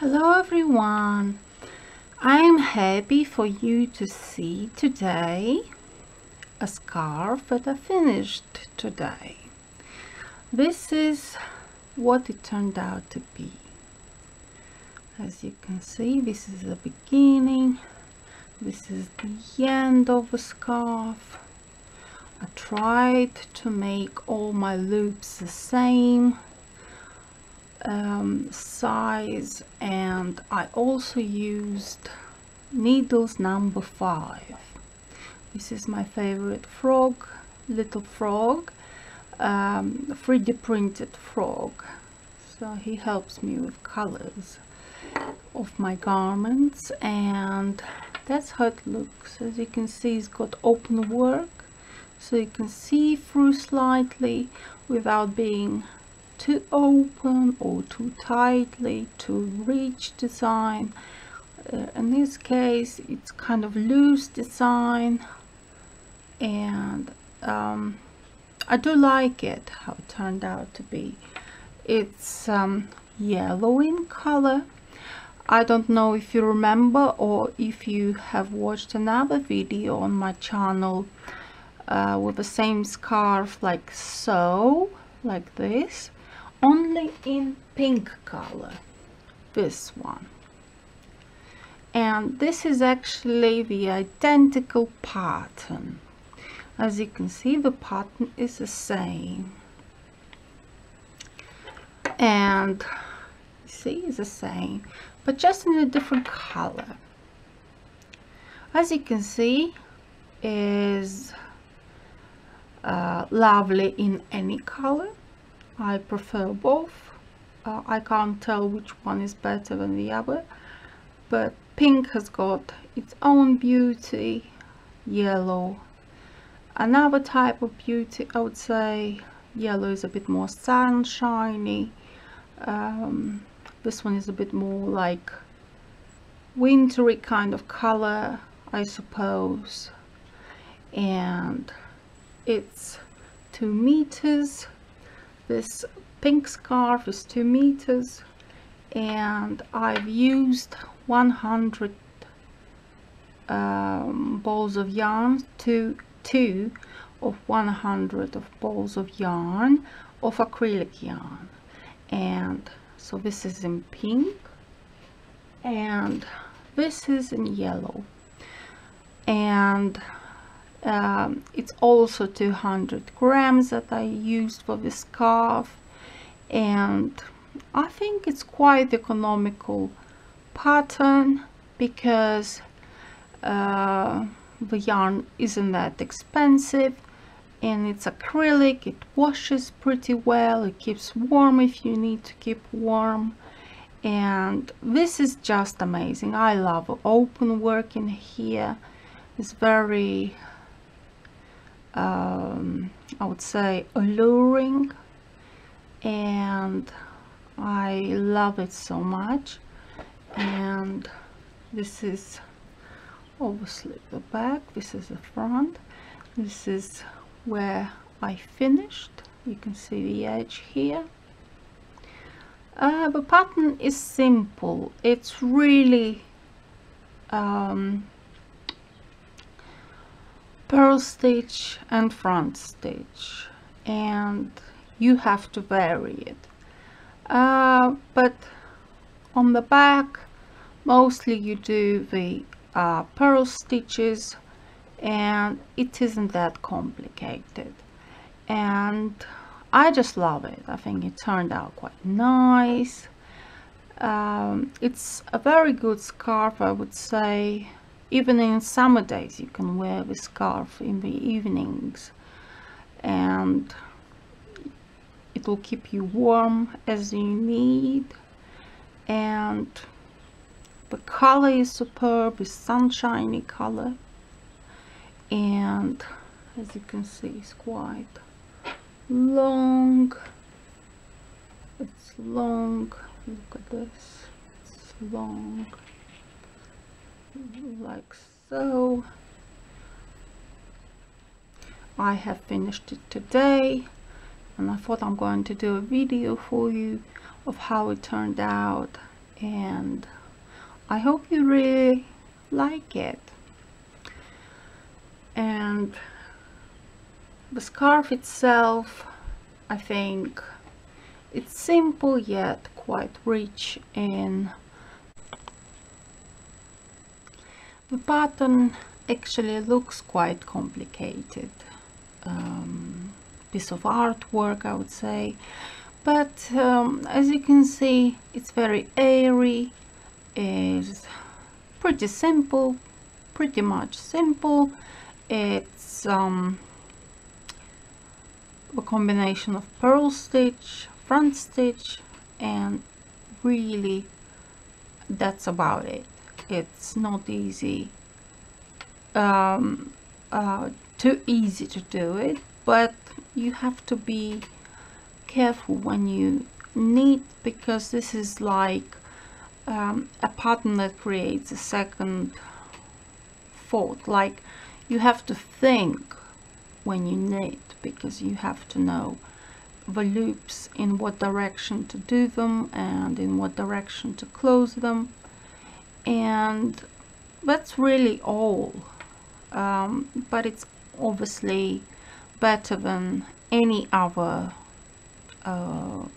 Hello everyone, I'm happy for you to see today a scarf that I finished today. This is what it turned out to be. As you can see, this is the beginning, this is the end of the scarf. I tried to make all my loops the same size, and I also used needles number 5. This is my favorite frog, little frog, 3D printed frog, so he helps me with colors of my garments, and that's how it looks. As you can see, it's got open work, so you can see through slightly without being too open or too tightly, too rich design. In this case it's kind of loose design, and I do like it how it turned out to be. It's yellow in color. I don't know if you remember or if you have watched another video on my channel with the same scarf, like so, like this, only in pink color, this one. And this is actually the identical pattern. As you can see, the pattern is the same, and see, it's the same, but just in a different color. As you can see, is lovely in any color. I prefer both. I can't tell which one is better than the other, but pink has got its own beauty, yellow another type of beauty. I would say yellow is a bit more sunshiny, this one is a bit more like wintry kind of color, I suppose. And it's 2 meters. This pink scarf is 2 meters, and I've used 100 balls of yarn, two of 100 of balls of yarn of acrylic yarn. And so this is in pink and this is in yellow, and it's also 200 grams that I used for the scarf, and I think it's quite economical pattern because the yarn isn't that expensive, and it's acrylic, it washes pretty well, it keeps warm if you need to keep warm. And this is just amazing. I love open work in here. It's very I would say alluring, and I love it so much. And this is obviously the back, this is the front, this is where I finished. You can see the edge here. The pattern is simple. It's really purl stitch and front stitch, and you have to vary it, but on the back mostly you do the purl stitches, and it isn't that complicated, and I just love it. I think it turned out quite nice. It's a very good scarf, I would say. Even in summer days you can wear the scarf in the evenings, and it will keep you warm as you need. And the color is superb, it's sunshiny color, and as you can see it's quite long. It's long, look at this, it's long, like so. I have finished it today, and I thought I'm going to do a video for you of how it turned out, and I hope you really like it. And the scarf itself, I think it's simple yet quite rich in the pattern. Actually looks quite complicated piece of artwork, I would say, but as you can see, it's very airy, is pretty simple, pretty much simple. It's a combination of purl stitch, front stitch, and really that's about it. It's not easy, too easy to do it, but you have to be careful when you knit, because this is like a pattern that creates a second fold. Like, you have to think when you knit, because you have to know the loops, in what direction to do them and in what direction to close them. And that's really all. But it's obviously better than any other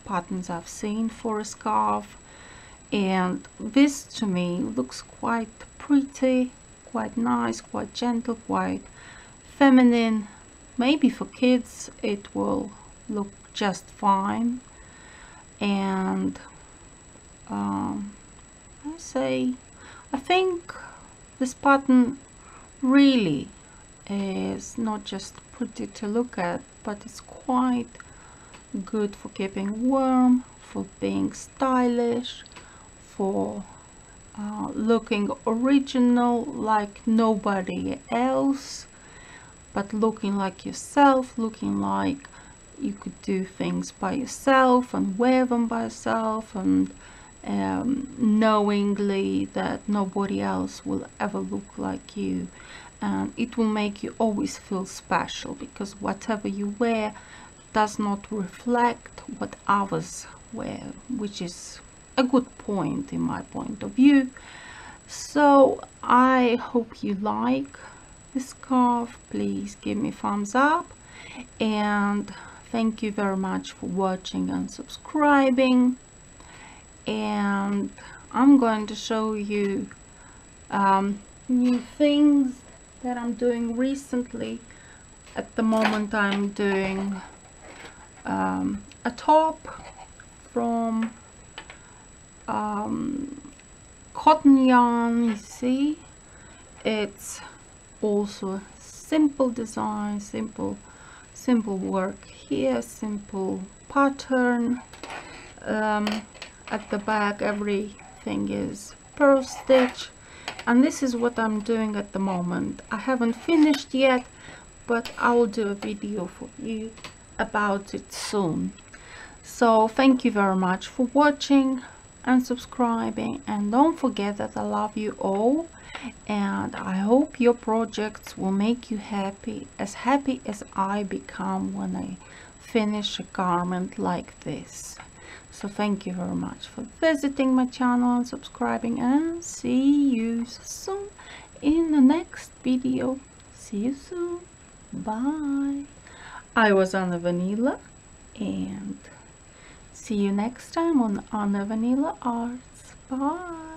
patterns I've seen for a scarf, and this to me looks quite pretty, quite nice, quite gentle, quite feminine. Maybe for kids it will look just fine, and I think this pattern really is not just pretty to look at, but it's quite good for keeping warm, for being stylish, for looking original, like nobody else, but looking like yourself, looking like you could do things by yourself and wear them by yourself, and knowingly that nobody else will ever look like you. And it will make you always feel special, because whatever you wear does not reflect what others wear, which is a good point in my point of view. So I hope you like this scarf. Please give me thumbs up, and thank you very much for watching and subscribing. And I'm going to show you new things that I'm doing recently. At the moment I'm doing a top from cotton yarn. You see, it's also simple design, simple work here, simple pattern. At the back everything is purl stitch, and this is what I'm doing at the moment. I haven't finished yet, but I will do a video for you about it soon. So thank you very much for watching and subscribing, and don't forget that I love you all, and I hope your projects will make you happy as I become when I finish a garment like this. So thank you very much for visiting my channel and subscribing, and see you soon in the next video. See you soon. Bye. I was Ana Vanilla, and see you next time on Ana Vanila Arts. Bye.